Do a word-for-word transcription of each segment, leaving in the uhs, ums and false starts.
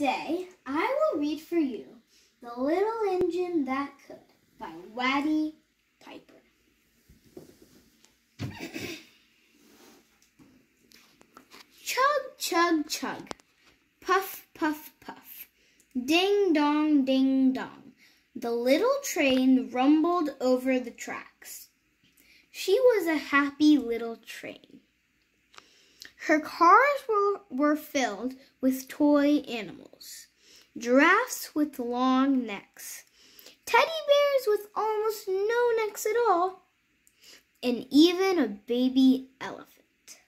Today, I will read for you The Little Engine That Could by Watty Piper. Chug, chug, chug. Puff, puff, puff. Ding, dong, ding, dong. The little train rumbled over the tracks. She was a happy little train. Her cars were, were filled with toy animals, giraffes with long necks, teddy bears with almost no necks at all, and even a baby elephant.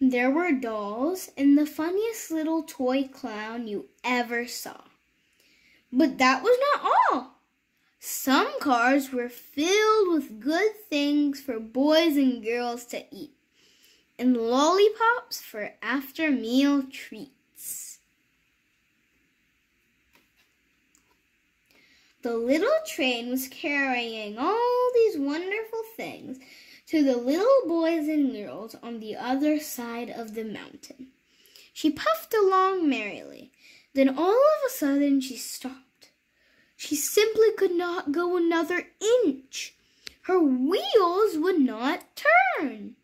There were dolls and the funniest little toy clown you ever saw. But that was not all. Some cars were filled with good things for boys and girls to eat, and lollipops for after-meal treats. The little train was carrying all these wonderful things to the little boys and girls on the other side of the mountain. She puffed along merrily. Then all of a sudden she stopped. She simply could not go another inch. Her wheels would not turn.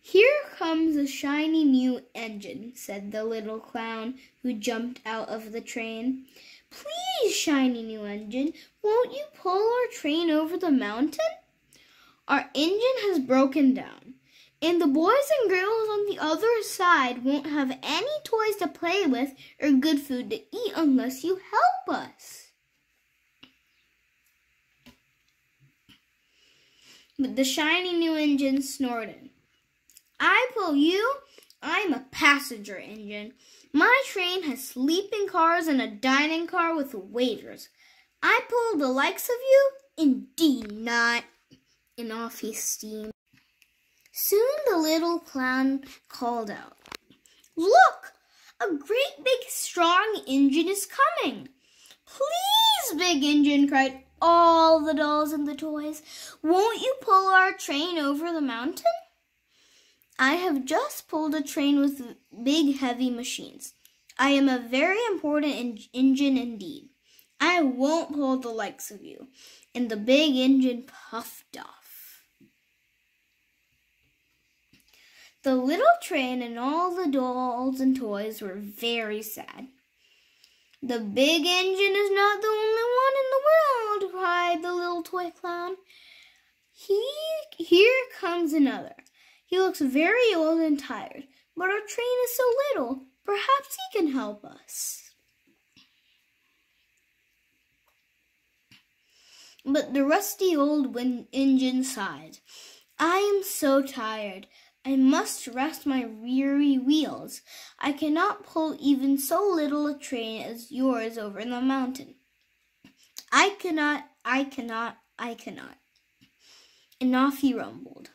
"Here comes a shiny new engine," said the little clown who jumped out of the train. "Please, shiny new engine, won't you pull our train over the mountain? Our engine has broken down. And the boys and girls on the other side won't have any toys to play with or good food to eat unless you help us." But the shiny new engine snorted. "I pull you. I'm a passenger engine. My train has sleeping cars and a dining car with waiters. I pull the likes of you? Indeed not." And off he steamed. Soon the little clown called out, "Look! A great big strong engine is coming!" "Please, big engine," cried all the dolls and the toys, "won't you pull our train over the mountain? I have just pulled a train with big heavy machines. I am a very important en engine indeed. I won't pull the likes of you." And the big engine puffed off. The little train and all the dolls and toys were very sad. "The big engine is not the only one in the world," cried the little toy clown. He, here comes another. He looks very old and tired, but our train is so little. Perhaps he can help us." But the rusty old wind engine sighed. "I am so tired. I must rest my weary wheels. I cannot pull even so little a train as yours over the mountain. I cannot, I cannot, I cannot." And off he rumbled.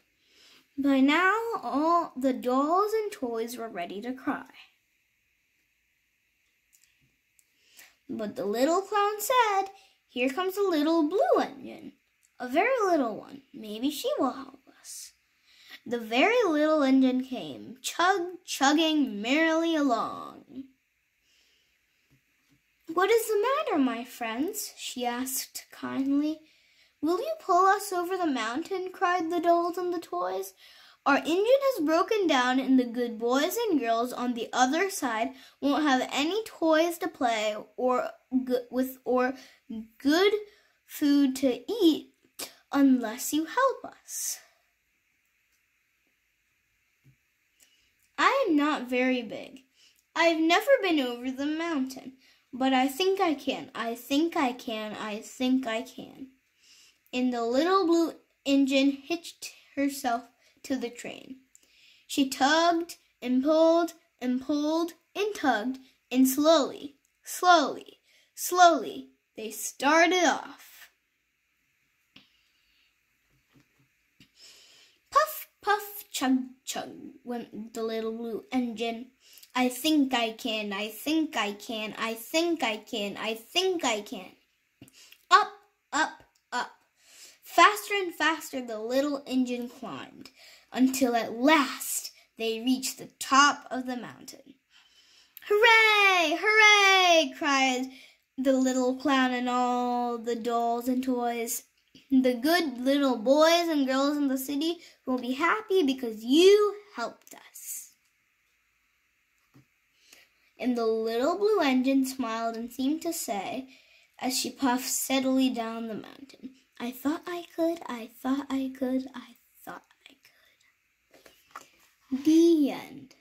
By now, all the dolls and toys were ready to cry. But the little clown said, "Here comes a little blue engine, a very little one. Maybe she will help us." The very little engine came, chug, chugging merrily along. "What is the matter, my friends?" she asked kindly. "Will you pull us over the mountain?" cried the dolls and the toys. "Our engine has broken down, and the good boys and girls on the other side won't have any toys to play or good with or good food to eat unless you help us. I am not very big. I have never been over the mountain, but I think I can, I think I can, I think I can." And the little blue engine hitched herself to the train. She tugged and pulled and pulled and tugged, and slowly, slowly, slowly, they started off. Puff, puff, chug, chug went the little blue engine. "I think I can, I think I can, I think I can, I think I can." Up, up, up. Faster and faster the little engine climbed, until at last they reached the top of the mountain. "Hooray! Hooray!" cried the little clown and all the dolls and toys. "The good little boys and girls in the city will be happy because you helped us." And the little blue engine smiled and seemed to say, as she puffed steadily down the mountain, "I thought I could, I thought I could, I thought I could." The end.